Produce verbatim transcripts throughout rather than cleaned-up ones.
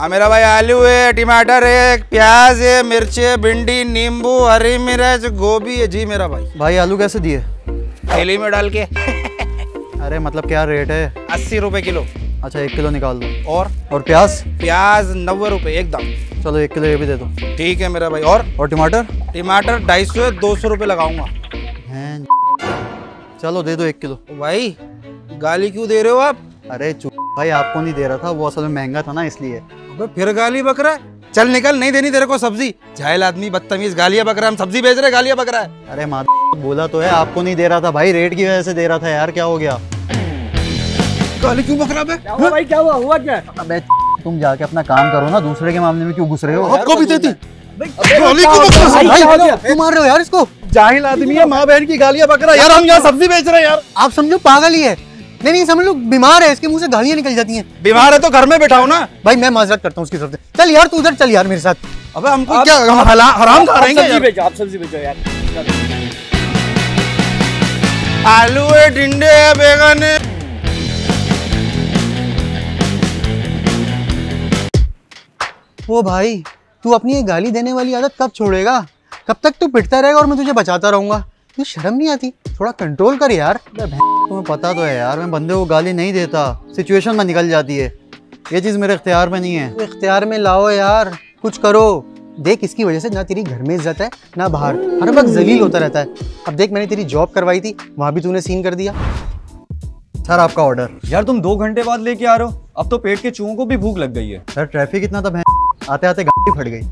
हाँ मेरा भाई आलू है, टमाटर है, प्याज है, मिर्च है, भिंडी, नींबू, हरी मिर्च, गोभी है जी मेरा भाई। भाई आलू कैसे दिए? थैली में डाल के। अरे मतलब क्या रेट है? अस्सी रुपए किलो। अच्छा एक किलो निकाल दो। और और प्याज? प्याज नब्बे रुपए एकदम। चलो एक किलो ये भी दे दो। ठीक है मेरा भाई। और और टमाटर? टमाटर ढाई सौ है, दो सौ रुपये लगाऊंगा। चलो दे दो एक किलो। भाई गाली क्यों दे रहे हो आप? अरे भाई आपको नहीं दे रहा था, वो असल में महंगा था ना इसलिए। फिर गाली बकरा, चल निकल, नहीं देनी तेरे को सब्जी। झायल आदमी, बदतमीज, गालिया बकरा, हम सब्जी बेच रहे गालिया बकरा है। अरे माँ बोला तो है, आपको नहीं दे रहा था भाई, रेट की वजह से दे रहा था यार, क्या हो गया? गाली क्यों बकरा बे? क्या हुआ भाई, क्या हुआ? हुआ क्या? अबे तुम जाके अपना काम करो ना, दूसरे के मामले में क्यों घुस रहे हो? आपको भी देती गाली क्यों बकरा? भाई तुम मार रहे हो यार इसको, जाहिल आदमी है, माँ बहन की गालिया बकरा यार। हम यहाँ सब्जी बेच रहे हैं यार, आप समझो पागल ही है। नहीं नहीं समझ लो बीमार है, इसके मुंह से गालियाँ निकल जाती हैं। बीमार है तो घर में बैठाओ ना। भाई मैं माजरत करता हूँ उसकी तरफ से। चल यार तू उधर चल यार मेरे साथ। अबे हमको क्या हराम खा रहे हैं? सब्जी बेचो, आप सब्जी बेचो यार। आलू है, टिंडे है, बैगन है। वो भाई तू अपनी ये गाली देने वाली आदत कब छोड़ेगा? कब तक तू पिटता रहेगा और मैं तुझे बचाता रहूंगा? तुझे शर्म नहीं आती? थोड़ा कंट्रोल कर यार। तुम्हें पता तो है यार मैं बंदे को गाली नहीं देता, सिचुएशन में निकल जाती है। ये चीज़ मेरे इख्तियार में नहीं है। इख्तियार में लाओ यार, कुछ करो। देख इसकी वजह से ना तेरी घर में इज्जत है ना बाहर, हर वक्त जलील होता रहता है। अब देख मैंने तेरी जॉब करवाई थी, वहाँ भी तूने सीन कर दिया। सर आपका ऑर्डर। यार तुम दो घंटे बाद लेके आ रहे हो, अब तो पेट के चूहों को भी भूख लग गई है। सर ट्रैफिक इतना था, आते आते गाड़ी फट गई।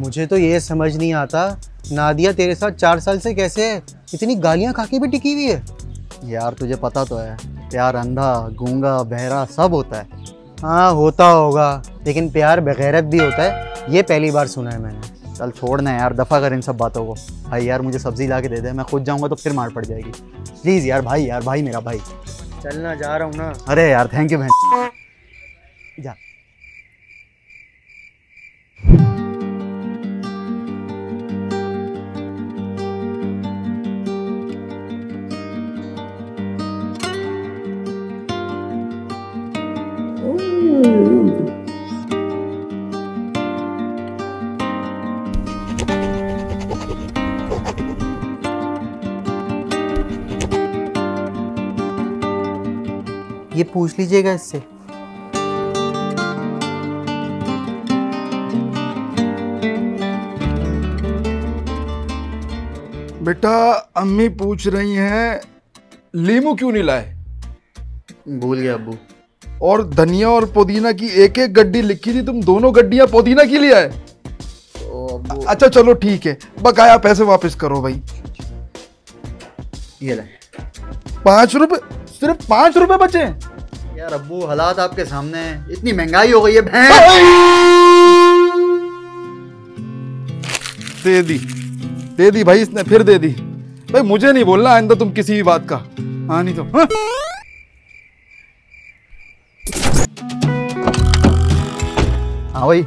मुझे तो ये समझ नहीं आता नादिया तेरे साथ चार साल से कैसे है, इतनी गालियां खा के भी टिकी हुई है। यार तुझे पता तो है प्यार अंधा, गूंगा, बहरा सब होता है। हाँ होता होगा, लेकिन प्यार बगैरत भी होता है, ये पहली बार सुना है मैंने। चल छोड़ना यार, दफ़ा कर इन सब बातों को। भाई यार मुझे सब्जी ला के दे दे, मैं खुद जाऊँगा तो फिर मार पड़ जाएगी। प्लीज़ यार भाई, यार भाई मेरा भाई। चलना जा रहा हूँ ना। अरे यार थैंक यू भाई, जा। ये पूछ लीजिएगा इससे। बेटा अम्मी पूछ रही हैं लीमू क्यों नहीं लाए? भूल गया अब्बू। और धनिया और पुदीना की एक एक गड्डी लिखी थी, तुम दोनों गड्डियां पुदीना की ले आए? अच्छा चलो ठीक है, बकाया पैसे वापस करो भाई। ये ले पाँच रुपए, सिर्फ पाँच रुपए बचे हैं। यार अब्बू हालात आपके सामने हैं, इतनी महंगाई हो गई है। भैंस दे दी, दे दी भाई इसने, फिर दे दी। भाई मुझे नहीं बोलना आइंदा तुम किसी भी बात का। हाँ नहीं तो हाँ? हाँ भाई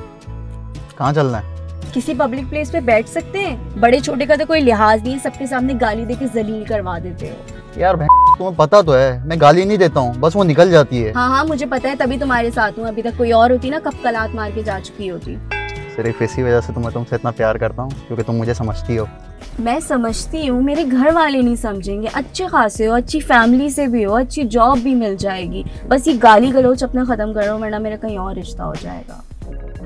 कहाँ चलना है? किसी पब्लिक प्लेस पे बैठ सकते हैं, बड़े छोटे का तो कोई लिहाज नहीं है, सबके सामने गाली देके जलील करवा देते हो। यार तुम्हें पता तो है मैं गाली नहीं देता हूँ, बस वो निकल जाती है। हाँ हाँ मुझे पता है, तभी तुम्हारे साथ हूँ। अभी तक कोई और होती ना, कब कलात मार के जा चुकी होती। सिर्फ इसी वजह से तो मैं तुमसे इतना प्यार करता हूँ, क्योंकि तुम मुझे समझती हो। मैं समझती हूँ, मेरे घर वाले नहीं समझेंगे। अच्छे खासे हो, अच्छी फैमिली से भी हो, अच्छी जॉब भी मिल जाएगी। बस ये गाली गलौच अपना खत्म करो, वरना मेरा कहीं और रिश्ता हो जाएगा।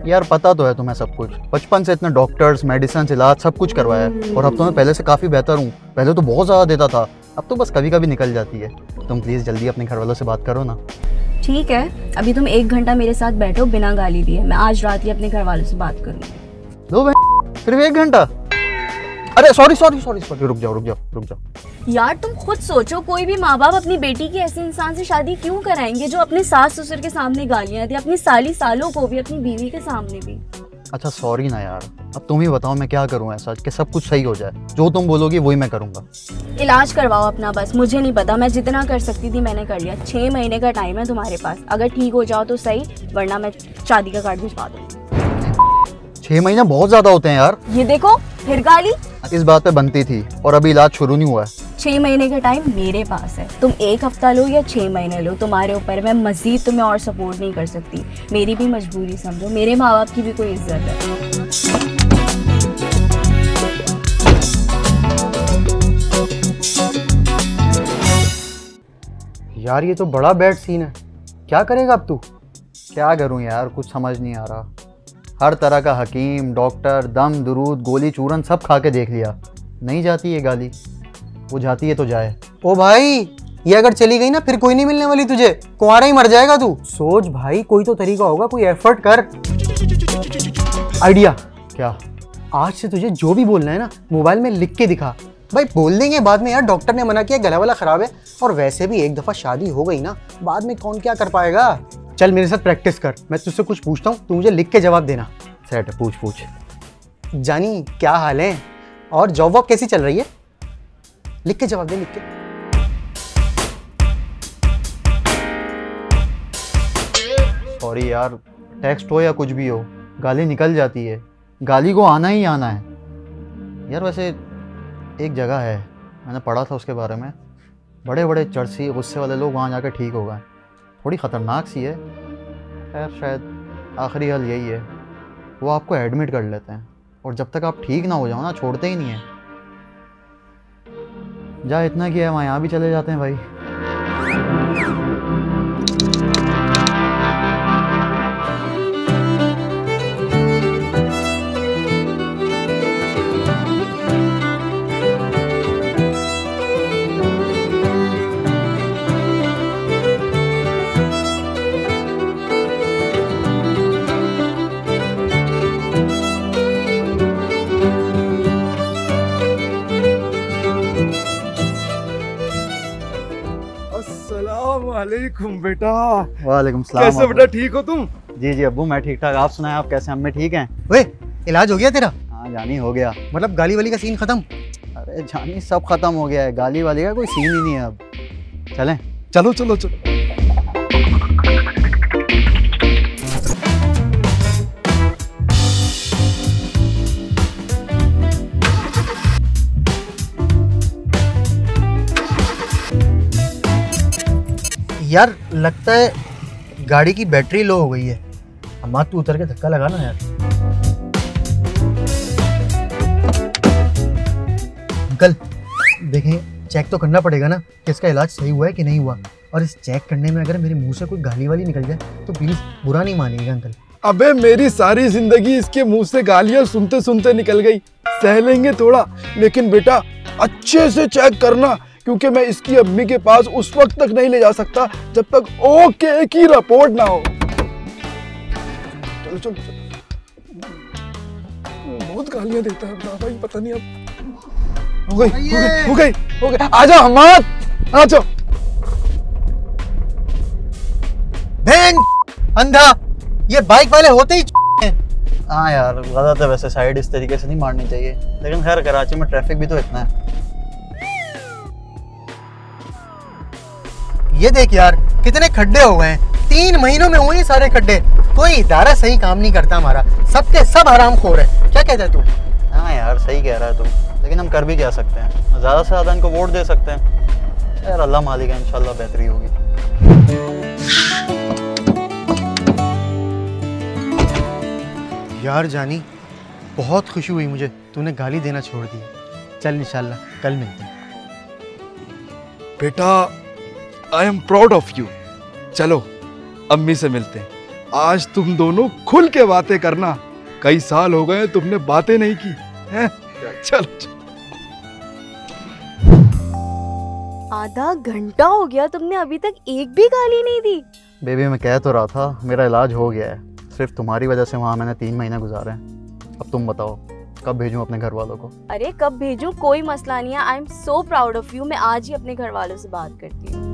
यार पता तो है तुम्हें सब कुछ, बचपन से इतने डॉक्टर्स, मेडिसिन, इलाज सब कुछ करवाया है, और अब तो मैं पहले से काफ़ी बेहतर हूँ। पहले तो बहुत ज़्यादा देता था, अब तो बस कभी कभी निकल जाती है। तुम प्लीज़ जल्दी अपने घर वालों से बात करो ना। ठीक है, अभी तुम एक घंटा मेरे साथ बैठो बिना गाली दिए, मैं आज रात ही अपने घर वालों से बात करूँगी। लो बहन सिर्फ एक घंटा? अरे सॉरी सॉरी सॉरी सॉरी रुक जाओ रुक जाओ रुक जाओ। यार तुम खुद सोचो, कोई भी माँ बाप अपनी बेटी की ऐसे इंसान से शादी क्यों कराएंगे जो अपने सास ससुर के सामने गालियाँ दी, अपनी साली सालों को भी, अपनी बीवी के सामने भी। अच्छा सॉरी ना यार, अब तुम ही बताओ मैं क्या करूँ ऐसा कि सब कुछ सही हो जाए। जो तुम बोलोगी वही मैं करूँगा। इलाज करवाओ अपना, बस मुझे नहीं पता, मैं जितना कर सकती थी मैंने कर लिया। छः महीने का टाइम है तुम्हारे पास, अगर ठीक हो जाओ तो सही, वरना मैं शादी का कार्ड भिजवा दूँगी। छः महीने बहुत ज्यादा होते हैं यार। ये देखो फिर गाली इस बात पे बनती थी, और अभी इलाज शुरू नहीं हुआ है। छः महीने का टाइम मेरे पास है, तुम एक हफ्ता लो या छः महीने लो, तुम्हारे ऊपर। मैं मज़ीद तुम्हें और सपोर्ट नहीं कर सकती, मेरी भी मजबूरी समझो, मेरे माँ बाप की भी कोई इज्जत है। यार ये तो बड़ा बैड सीन है, क्या करेगा अब तू? क्या करूं यार, कुछ समझ नहीं आ रहा। हर तरह का हकीम, डॉक्टर, दम, दुरूद, गोली, चूरन सब खा के देख लिया, नहीं जाती ये गाली। वो जाती है तो जाए। ओ भाई ये अगर चली गई ना फिर कोई नहीं मिलने वाली तुझे, कुंवारा ही मर जाएगा तू। सोच भाई, कोई तो तरीका होगा, कोई एफर्ट कर। आइडिया क्या? आज से तुझे जो भी बोलना है ना मोबाइल में लिख के दिखा। भाई बोल देंगे बाद में यार, डॉक्टर ने मना किया, गला वाला ख़राब है, और वैसे भी एक दफ़ा शादी हो गई ना, बाद में कौन क्या कर पाएगा। चल मेरे साथ प्रैक्टिस कर, मैं तुझसे कुछ पूछता हूँ, तू मुझे लिख के जवाब देना। सेट, पूछ पूछ। जानी क्या हाल है और जॉब वॉब कैसी चल रही है? लिख के जवाब दे, लिख के। सॉरी यार, टेक्स्ट हो या कुछ भी हो गाली निकल जाती है, गाली को आना ही आना है। यार वैसे एक जगह है, मैंने पढ़ा था उसके बारे में, बड़े बड़े चर्सी गुस्से वाले लोग वहाँ जाकर ठीक हो गए। थोड़ी ख़तरनाक सी है, खैर शायद आखिरी हल यही है, वो आपको एडमिट कर लेते हैं और जब तक आप ठीक ना हो जाओ ना छोड़ते ही नहीं है। जहाँ इतना किया है वहाँ यहाँ भी चले जाते हैं भाई। वालेकुम बेटा। वालेकुम सलाम। कैसे बेटा, ठीक हो तुम? जी जी अब्बू मैं ठीक ठाक, आप सुनाएं, आप कैसे? हम ठीक हैं। वे इलाज हो गया तेरा? हाँ जानी हो गया। मतलब गाली वाली का सीन खत्म? अरे जानी सब खत्म हो गया है, गाली वाली का कोई सीन ही नहीं है अब। चलें? चलो चलो चलो। यार लगता है गाड़ी की बैटरी लो हो गई है, हम्माद तू उतर के धक्का लगा ना यार। अंकल देखें, चेक तो करना पड़ेगा ना कि इसका इलाज सही हुआ है कि नहीं हुआ, और इस चेक करने में अगर मेरे मुंह से कोई गाली वाली निकल जाए तो प्लीज बुरा नहीं मानिएगा अंकल। अबे मेरी सारी जिंदगी इसके मुंह से गालियां सुनते सुनते निकल गई, सह लेंगे थोड़ा, लेकिन बेटा अच्छे से चेक करना, क्योंकि मैं इसकी अम्मी के पास उस वक्त तक नहीं ले जा सकता जब तक ओके की रिपोर्ट ना हो। चलो चलो, बहुत गालियां देता है अपना भाई, पता नहीं अब। हो गई हो गई हो गई, आजा हम्माद, आजा। अंधा, ये बाइक वाले होते ही हैं। हाँ यार गलत है वैसे, साइड इस तरीके से नहीं मारनी चाहिए, लेकिन खैर कराची में ट्रैफिक भी तो इतना है। ये देख यार कितने खड्डे हो गए हैं, तीन महीनों में हुए सारे खड्डे। कोई इदारा सही काम नहीं करता हमारा, सब के सब हरामखोर है। क्या कहता है तू? हाँ यार सही कह रहा है तू, लेकिन हम कर भी क्या सकते हैं, ज़्यादा से ज़्यादा इनको वोट दे सकते हैं। यार अल्लाह मालिक है, इंशाल्लाह बेहतरी होगी। यार जानी बहुत खुशी हुई मुझे, तूने गाली देना छोड़ दी। चल इंशाल्लाह कल मिलते हैं। बेटा I am proud of you. चलो अम्मी से मिलते हैं, आज तुम दोनों खुल के बातें करना, कई साल हो गए तुमने बातें नहीं की हैं। चलो चलो। आधा घंटा हो गया, तुमने अभी तक एक भी गाली नहीं दी। बेबी मैं कह तो रहा था मेरा इलाज हो गया है, सिर्फ तुम्हारी वजह से वहाँ मैंने तीन महीने गुजारे हैं। अब तुम बताओ कब भेजूं अपने घर वालों को? अरे कब भेजूं कोई मसला नहीं है, I am so proud of you. मैं आज ही अपने घर वालों से बात करती हूँ।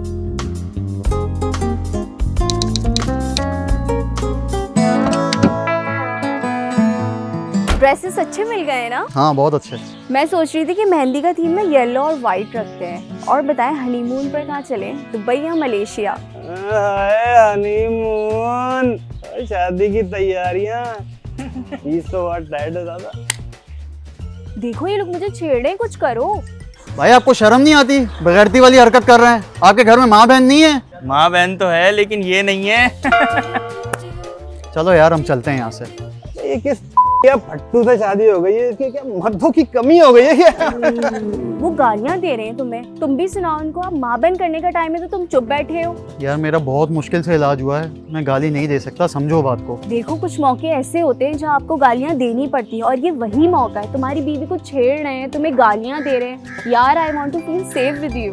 ड्रेसेस अच्छे मिल गए ना? हाँ बहुत अच्छे। मैं सोच रही थी कि मेहंदी का थीम ना येलो और वाइट रखते हैं। और बताएं हनीमून पर कहाँ चलें, दुबई या मलेशिया? हनीमून, शादी की तैयारियाँ। तो बहुत टाइट है दादा। देखो ये लोग मुझे छेड़े, कुछ करो। भाई आपको शर्म नहीं आती? बगैरती वाली हरकत कर रहे हैं। आपके घर में माँ बहन नहीं है? माँ बहन तो है लेकिन ये नहीं है। चलो यार हम चलते हैं यहाँ से। ये किस क्या भट्टू से शादी हो गई है? क्या मर्दों की कमी हो गई है क्या? वो गालियाँ दे रहे हैं तुम्हें, तुम भी सुनाओ उनको। अब माँ बहन करने का टाइम है तो तुम चुप बैठे हो। यार मेरा बहुत मुश्किल से इलाज हुआ है, मैं गाली नहीं दे सकता, समझो बात को। देखो कुछ मौके ऐसे होते हैं जहाँ आपको गालियाँ देनी पड़ती है और ये वही मौका है। तुम्हारी बीवी को छेड़ रहे हैं, तुम्हें गालियाँ दे रहे हैं। यार I want to feel safe with you.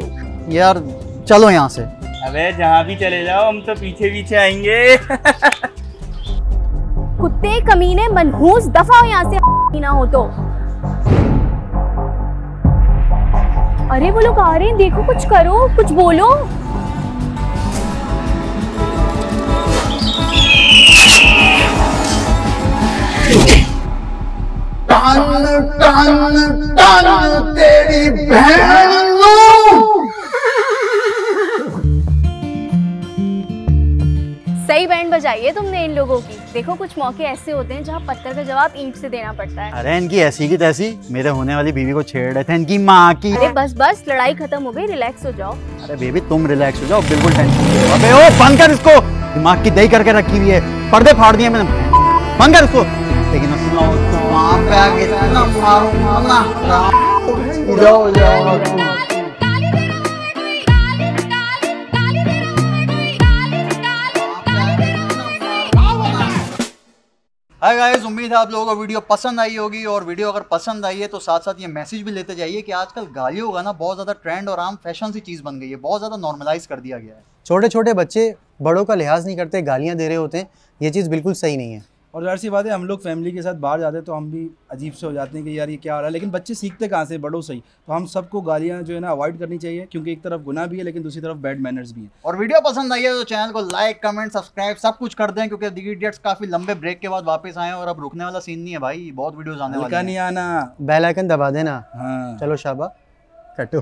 यार चलो यहाँ से। अबे जहाँ भी चले जाओ हम तो पीछे पीछे आएंगे। कुत्ते कमीने मनहूस, दफा हो यहाँ से ना हो तो। अरे वो लोग आ रहे हैं, देखो कुछ करो, कुछ बोलो। टन टन टन तेरी बहन। सही बैंड बजाइए तुमने इन लोगों की। देखो कुछ मौके ऐसे होते हैं जहाँ पत्थर का जवाब ईंट से देना पड़ता है। अरे इनकी ऐसी की तैसी, मेरे होने वाली बीवी को छेड़ रहे थे इनकी माँ की। अरे बस बस लड़ाई खत्म हो गई, रिलैक्स हो जाओ। अरे बेबी तुम रिलैक्स हो जाओ, बिल्कुल टेंशन। अबे ओ बंद कर इसको, दिमाग की दही करके रखी हुई है, पर्दे फाड़ दिए मैंने। बंद कर इसको। लेकिन हाय गाइस, उम्मीद है आप लोगों को वीडियो पसंद आई होगी। और वीडियो अगर पसंद आई है तो साथ साथ ये मैसेज भी लेते जाइए कि आजकल गालियों का ना बहुत ज़्यादा ट्रेंड और आम फैशन सी चीज़ बन गई है, बहुत ज़्यादा नॉर्मलाइज कर दिया गया है। छोटे छोटे बच्चे बड़ों का लिहाज नहीं करते, गालियाँ दे रहे होते हैं, ये चीज़ बिल्कुल सही नहीं है। और जाहिर सी बात है हम लोग फैमिली के साथ बाहर जाते हैं तो हम भी अजीब से हो जाते हैं कि यार ये क्या हो रहा है। लेकिन बच्चे सीखते कहाँ से, बड़ों से ही। तो हम सबको गालियाँ जो है ना अवॉइड करनी चाहिए, क्योंकि एक तरफ गुनाह भी है लेकिन दूसरी तरफ बैड मैनर्स भी है। और वीडियो पसंद आई है तो चैनल को लाइक कमेंट सब्सक्राइब सब कुछ कर दें, क्योंकि दी इडियट्स काफ़ी लंबे ब्रेक के बाद वापस आए और अब रुकने वाला सीन नहीं है भाई, बहुत वीडियोज आने वाला। नहीं आना, बेल आइकन दबा देना। हाँ चलो शाबा कटो।